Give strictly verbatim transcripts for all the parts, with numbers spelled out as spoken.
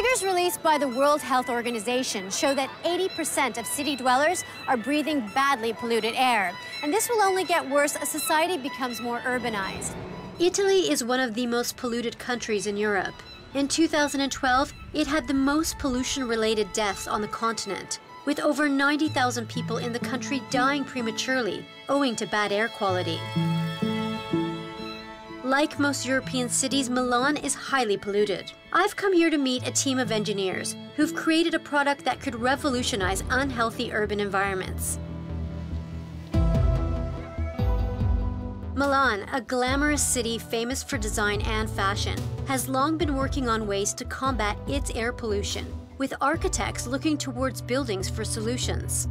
Figures released by the World Health Organization show that eighty percent of city dwellers are breathing badly polluted air. And this will only get worse as society becomes more urbanized. Italy is one of the most polluted countries in Europe. In two thousand twelve, it had the most pollution-related deaths on the continent, with over ninety thousand people in the country dying prematurely owing to bad air quality. Like most European cities, Milan is highly polluted. I've come here to meet a team of engineers who've created a product that could revolutionize unhealthy urban environments. Milan, a glamorous city famous for design and fashion, has long been working on ways to combat its air pollution, with architects looking towards buildings for solutions.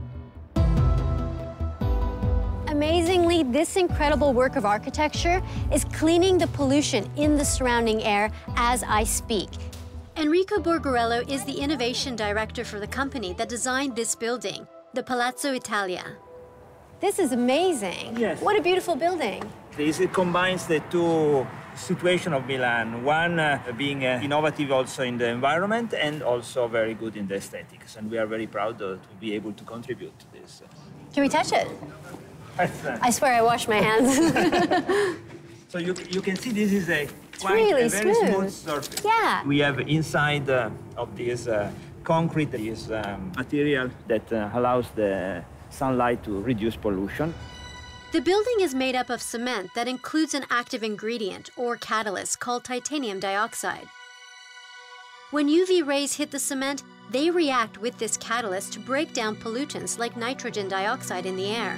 Amazingly, this incredible work of architecture is cleaning the pollution in the surrounding air as I speak. Enrico Borgarello is the innovation director for the company that designed this building, the Palazzo Italia. This is amazing. Yes. What a beautiful building. This combines the two situations of Milan, one uh, being uh, innovative also in the environment and also very good in the aesthetics. And we are very proud uh, to be able to contribute to this. Can we touch it? I swear I wash my hands. So you, you can see this is a quite really a very smooth. smooth surface. Yeah. We have inside uh, of this uh, concrete is um, material that uh, allows the sunlight to reduce pollution. The building is made up of cement that includes an active ingredient or catalyst called titanium dioxide. When U V rays hit the cement, they react with this catalyst to break down pollutants like nitrogen dioxide in the air.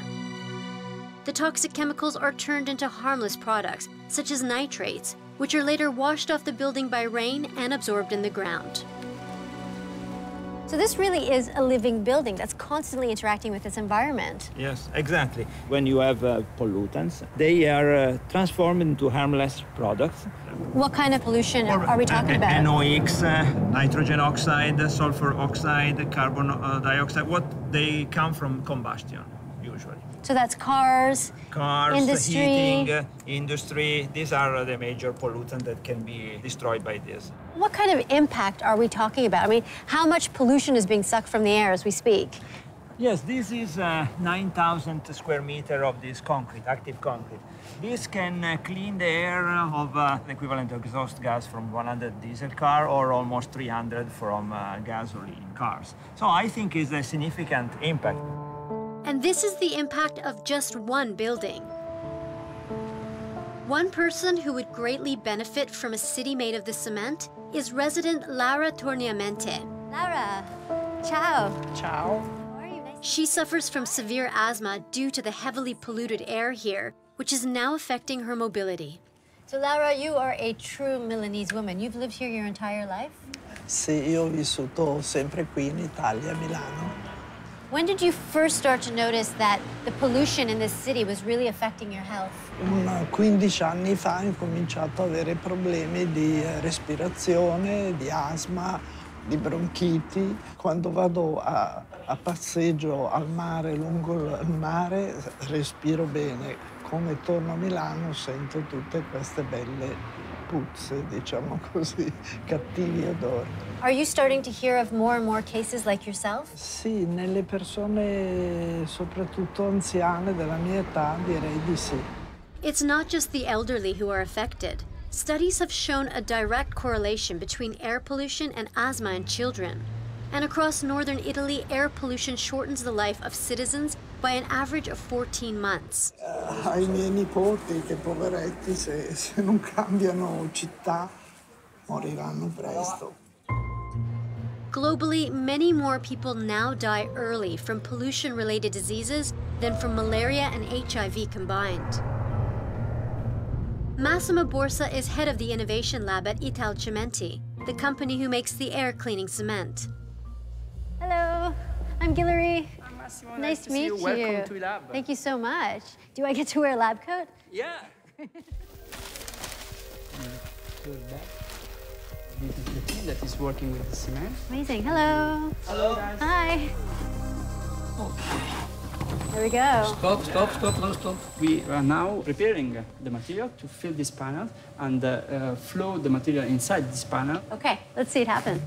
The toxic chemicals are turned into harmless products, such as nitrates, which are later washed off the building by rain and absorbed in the ground. So this really is a living building that's constantly interacting with its environment. Yes, exactly. When you have uh, pollutants, they are uh, transformed into harmless products. What kind of pollution or, are we talking uh, about? N O X, uh, nitrogen oxide, sulfur oxide, carbon uh, dioxide, what they come from combustion, usually. So that's cars, cars, industry. heating, uh, industry. These are uh, the major pollutants that can be destroyed by this. What kind of impact are we talking about? I mean, how much pollution is being sucked from the air as we speak? Yes, this is uh, nine thousand square meter of this concrete, active concrete. This can uh, clean the air of uh, the equivalent of exhaust gas from one hundred diesel car or almost three hundred from uh, gasoline cars. So I think it's a significant impact. And this is the impact of just one building. One person who would greatly benefit from a city made of the cement is resident Lara Torniamente. Lara, ciao. Ciao. How are you? She suffers from severe asthma due to the heavily polluted air here, which is now affecting her mobility. So Lara, you are a true Milanese woman. You've lived here your entire life? Sì, io ho vissuto sempre qui in Italia, Milano. When did you first start to notice that the pollution in this city was really affecting your health? quindici anni fa ho cominciato ad avere problemi di respirazione, di asma, di bronchiti. Quando vado a, a passeggio al mare, lungo il mare, respiro bene. Come torno a Milano sento tutte queste belle puzze, diciamo così, cattivi odori. Are you starting to hear of more and more cases like yourself? Sì, nelle persone soprattutto anziane della mia età direi di sì. It's not just the elderly who are affected. Studies have shown a direct correlation between air pollution and asthma in children. And across northern Italy, air pollution shortens the life of citizens by an average of fourteen months. Uh, ai miei nipoti che poveretti se, se non cambiano città moriranno presto. Globally, many more people now die early from pollution-related diseases than from malaria and H I V combined. Massimo Borsa is head of the innovation lab at Italcementi, the company who makes the air-cleaning cement. Hello, I'm Guillory. I'm Massimo. Nice, nice to meet you. Welcome to lab. Thank you so much. Do I get to wear a lab coat? Yeah. This is the team that is working with the cement. Amazing. Hello. Hello. Hi. There we go. Stop, stop, stop, no stop. We are now preparing the material to fill this panel and uh, flow the material inside this panel. Okay, let's see it happen.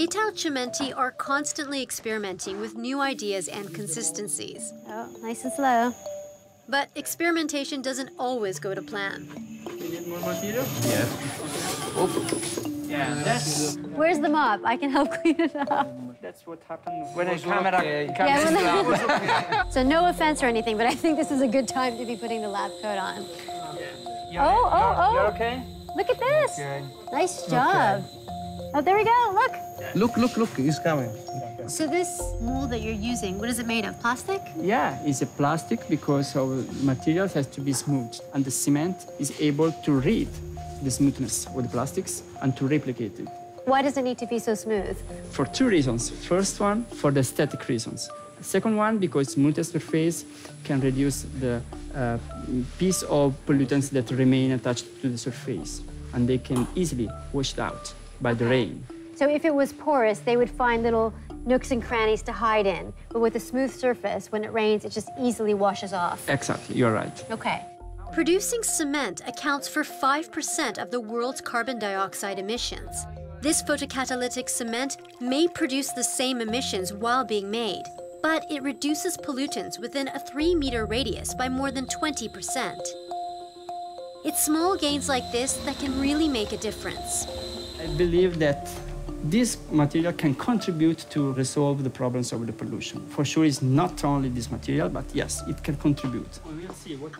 Italcementi are constantly experimenting with new ideas and consistencies. Oh, nice and slow. But experimentation doesn't always go to plan. Can you get more mojito? Yeah. Oh. Yeah, that's... Where's the mop? I can help clean it up. That's what happened when the camera okay. comes yeah, when the... So no offense or anything, but I think this is a good time to be putting the lab coat on. Yeah. Oh, oh, oh! You're okay? Look at this! Okay. Nice job. Okay. Oh, there we go, look! Look, look, look, he's coming. So this mold that you're using, what is it made of, plastic? Yeah, it's a plastic because our materials has to be smooth, and the cement is able to read the smoothness with the plastics and to replicate it. Why does it need to be so smooth? For two reasons. First one, for the aesthetic reasons. Second one, because smoother surface can reduce the uh, piece of pollutants that remain attached to the surface, and they can easily washed out by the rain. So if it was porous, they would find little nooks and crannies to hide in. But with a smooth surface, when it rains, it just easily washes off. Exactly, you're right. Okay. Producing cement accounts for five percent of the world's carbon dioxide emissions. This photocatalytic cement may produce the same emissions while being made, but it reduces pollutants within a three meter radius by more than twenty percent. It's small gains like this that can really make a difference. I believe that this material can contribute to resolve the problems of the pollution. For sure, it's not only this material, but yes, it can contribute.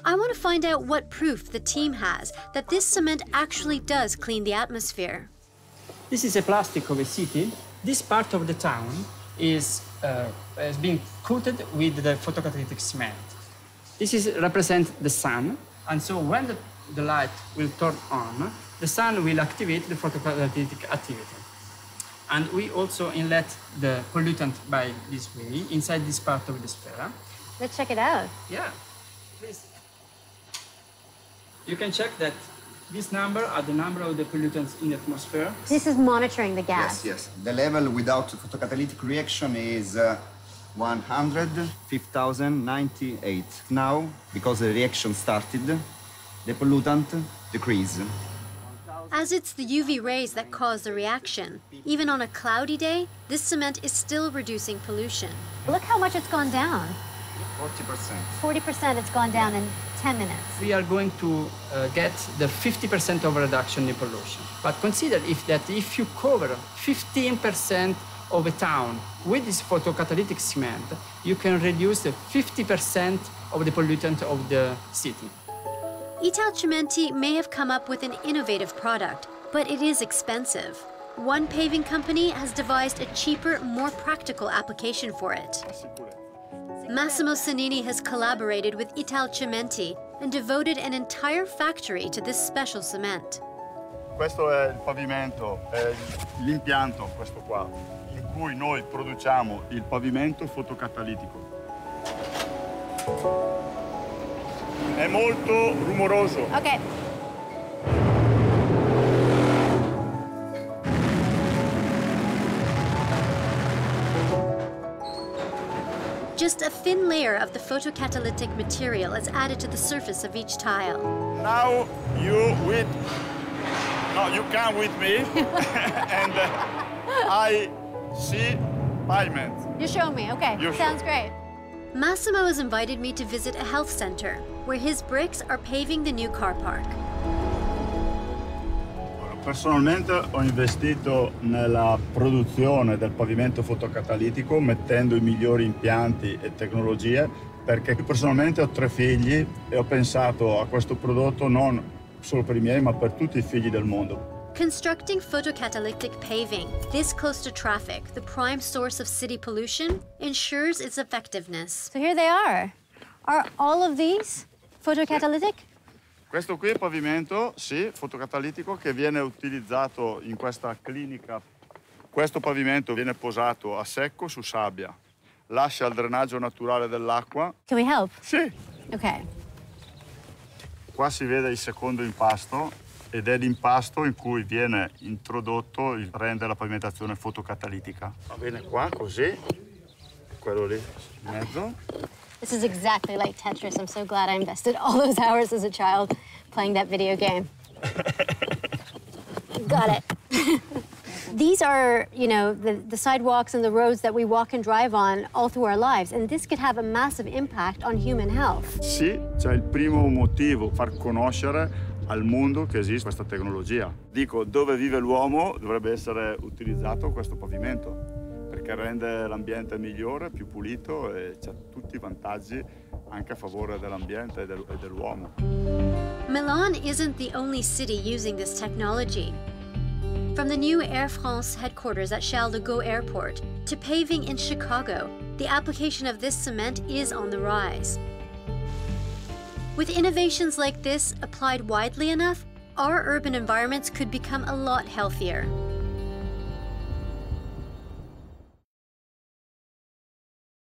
I want to find out what proof the team has that this cement actually does clean the atmosphere. This is a plastic of a city. This part of the town is, uh, is being coated with the photocatalytic cement. This is represent the sun, and so when the, the light will turn on, the sun will activate the photocatalytic activity. And we also inlet the pollutant by this way, inside this part of the sphere. Let's check it out. Yeah, please. You can check that this number are the number of the pollutants in the atmosphere. This is monitoring the gas. Yes, yes. The level without photocatalytic reaction is uh, one hundred, five thousand ninety-eight. Now, because the reaction started, the pollutant decreased. As it's the U V rays that cause the reaction, even on a cloudy day, this cement is still reducing pollution. Look how much it's gone down. forty percent. forty percent it's gone down in ten minutes. We are going to uh, get the fifty percent of reduction in pollution. But consider if that if you cover fifteen percent of a town with this photocatalytic cement, you can reduce the fifty percent of the pollutant of the city. Italcementi may have come up with an innovative product, but it is expensive. One paving company has devised a cheaper, more practical application for it. Massimo Sanini has collaborated with Italcementi and devoted an entire factory to this special cement. Questo è il pavimento, è l'impianto, questo qua, in cui noi produciamo il pavimento fotocatalitico. È molto rumoroso. Okay. Just a thin layer of the photocatalytic material is added to the surface of each tile. Now you with no, you come with me and uh, I see pavement. You show me, okay. You Sounds show. Great. Massimo has invited me to visit a health center where his bricks are paving the new car park. Personalmente ho investito nella produzione del pavimento fotocatalitico mettendo i migliori impianti e tecnologie perché personalmente ho tre figli e ho pensato a questo prodotto non solo per I miei ma per tutti I figli del mondo. Constructing photocatalytic paving this close to traffic, the prime source of city pollution, ensures its effectiveness. So here they are. Are all of these photocatalytic? Questo qui è pavimento, sì, fotocatalitico che viene utilizzato in questa clinica. Questo pavimento viene posato a secco su sabbia. Lascia il drenaggio naturale dell'acqua. Can we help? Sì. Okay. Qua si vede il secondo impasto. Ed è l'impasto in cui viene introdotto il trend della pavimentazione fotocatalitica. Va bene qua, così, quello lì in mezzo. This is exactly like Tetris. I'm so glad I invested all those hours as a child playing that video game. Got it. These are, you know, the, the sidewalks and the roads that we walk and drive on all through our lives, and this could have a massive impact on human health. Sì, c'è il primo motivo, far conoscere al mondo che esiste questa tecnologia. Dico, dove vive l'uomo dovrebbe essere utilizzato questo pavimento, perché rende l'ambiente migliore, più pulito e c'ha tutti I vantaggi anche a favore dell'ambiente e, del, e dell'uomo. Milan isn't the only city using this technology. From the new Air France headquarters at Charles de Gaulle Airport to paving in Chicago, the application of this cement is on the rise. With innovations like this applied widely enough, our urban environments could become a lot healthier.